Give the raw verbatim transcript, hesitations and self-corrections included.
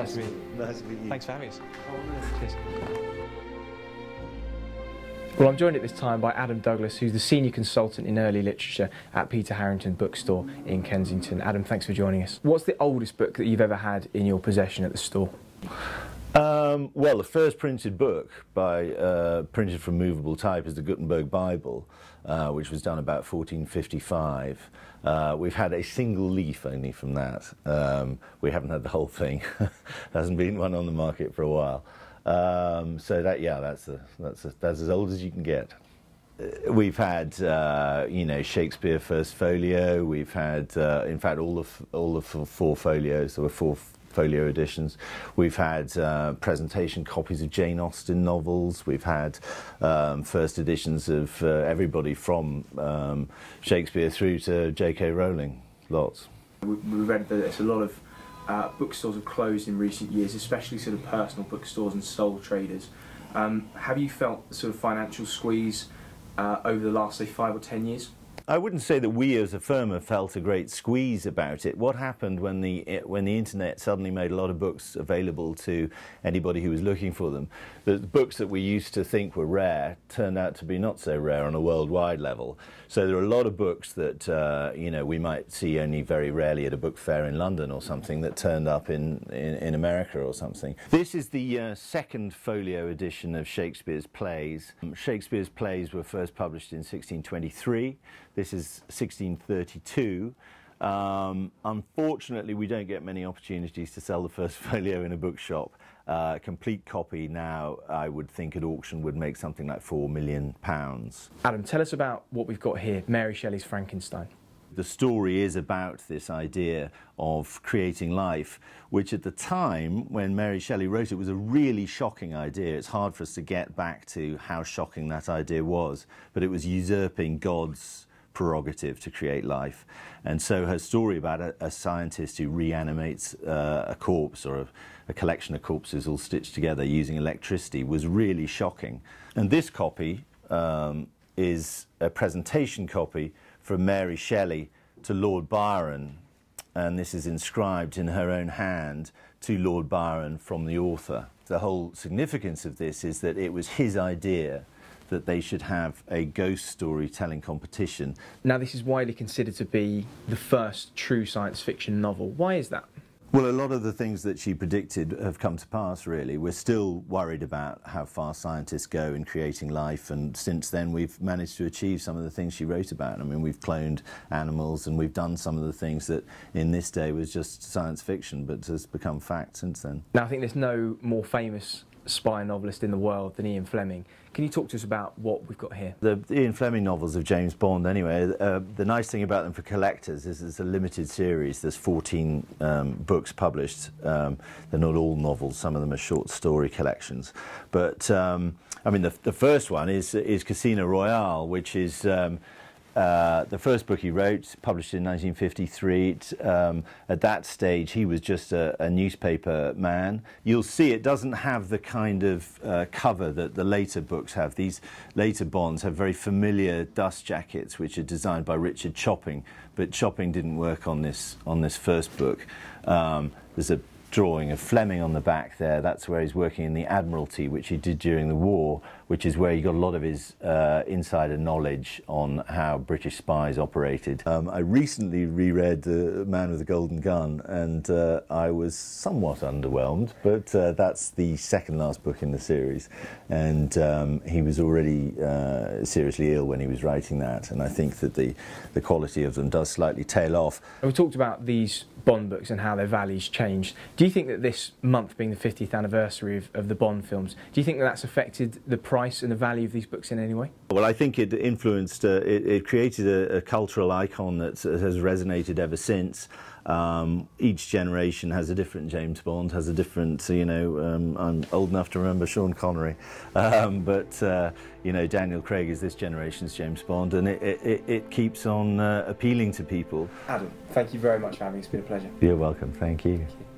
Nice to meet you. Nice to meet you. Thanks for having us. Oh, no. Cheers. Well, I'm joined at this time by Adam Douglas, who's the Senior Consultant in Early Literature at Peter Harrington Bookstore in Kensington. Adam, thanks for joining us. What's the oldest book that you've ever had in your possession at the store? Um, well, the first printed book, by uh, printed from movable type, is the Gutenberg Bible, uh, which was done about fourteen fifty-five. Uh, we've had a single leaf only from that. Um, we haven't had the whole thing. There hasn't been one on the market for a while. Um, so that, yeah, that's a, that's a, that's as old as you can get. We've had, uh, you know, Shakespeare First Folio. We've had, uh, in fact, all of all of four folios. There were four folio editions. We've had uh, presentation copies of Jane Austen novels. We've had um, first editions of uh, everybody from um, Shakespeare through to J K Rowling. Lots. We, we read that it's a lot of. Uh, bookstores have closed in recent years, especially sort of personal bookstores and sole traders. Um, have you felt the sort of financial squeeze uh, over the last, say, five or ten years? I wouldn't say that we as a firm have felt a great squeeze about it. What happened when the, when the internet suddenly made a lot of books available to anybody who was looking for them, the books that we used to think were rare turned out to be not so rare on a worldwide level. So there are a lot of books that uh, you know, we might see only very rarely at a book fair in London or something that turned up in, in, in America or something. This is the uh, second folio edition of Shakespeare's plays. Um, Shakespeare's plays were first published in sixteen twenty-three. This is sixteen thirty-two. Um, unfortunately, we don't get many opportunities to sell the first folio in a bookshop. A uh, complete copy now, I would think at auction, would make something like four million pounds. Adam, tell us about what we've got here, Mary Shelley's Frankenstein. The story is about this idea of creating life, which at the time when Mary Shelley wrote it was a really shocking idea. It's hard for us to get back to how shocking that idea was, but it was usurping God's prerogative to create life. And so her story about a, a scientist who reanimates uh, a corpse or a, a collection of corpses all stitched together using electricity was really shocking. And this copy um, is a presentation copy from Mary Shelley to Lord Byron, and this is inscribed in her own hand to Lord Byron from the author. The whole significance of this is that it was his idea that they should have a ghost storytelling competition. Now, this is widely considered to be the first true science fiction novel. Why is that? Well, a lot of the things that she predicted have come to pass, really. We're still worried about how far scientists go in creating life, and since then we've managed to achieve some of the things she wrote about. I mean, we've cloned animals and we've done some of the things that in this day was just science fiction, but has become fact since then. Now, I think there's no more famous spy novelist in the world than Ian Fleming. Can you talk to us about what we've got here? The Ian Fleming novels of James Bond, anyway, uh, the nice thing about them for collectors is it's a limited series. There's fourteen um, books published. Um, they're not all novels, some of them are short story collections. But, um, I mean, the, the first one is, is Casino Royale, which is um, Uh, the first book he wrote, published in nineteen fifty-three, um, at that stage he was just a, a newspaper man. You'll see it doesn't have the kind of uh, cover that the later books have. These later Bonds have very familiar dust jackets which are designed by Richard Chopping, but Chopping didn't work on this, on this first book. Um, there's a drawing of Fleming on the back there. That's where he's working in the Admiralty, which he did during the war, which is where he got a lot of his uh, insider knowledge on how British spies operated. Um, I recently reread The Man with the Golden Gun, and uh, I was somewhat underwhelmed, but uh, that's the second last book in the series, and um, he was already uh, seriously ill when he was writing that, and I think that the, the quality of them does slightly tail off. We talked about these Bond books and how their values changed. Do you think that this month being the fiftieth anniversary of, of the Bond films, do you think that that's affected the price and the value of these books in any way? Well, I think it influenced, uh, it, it created a, a cultural icon that has resonated ever since. Um, each generation has a different James Bond, has a different, you know, um, I'm old enough to remember Sean Connery, um, but, uh, you know, Daniel Craig is this generation's James Bond, and it, it, it keeps on uh, appealing to people. Adam, thank you very much for having me. It's been a pleasure. You're welcome. Thank you. Thank you.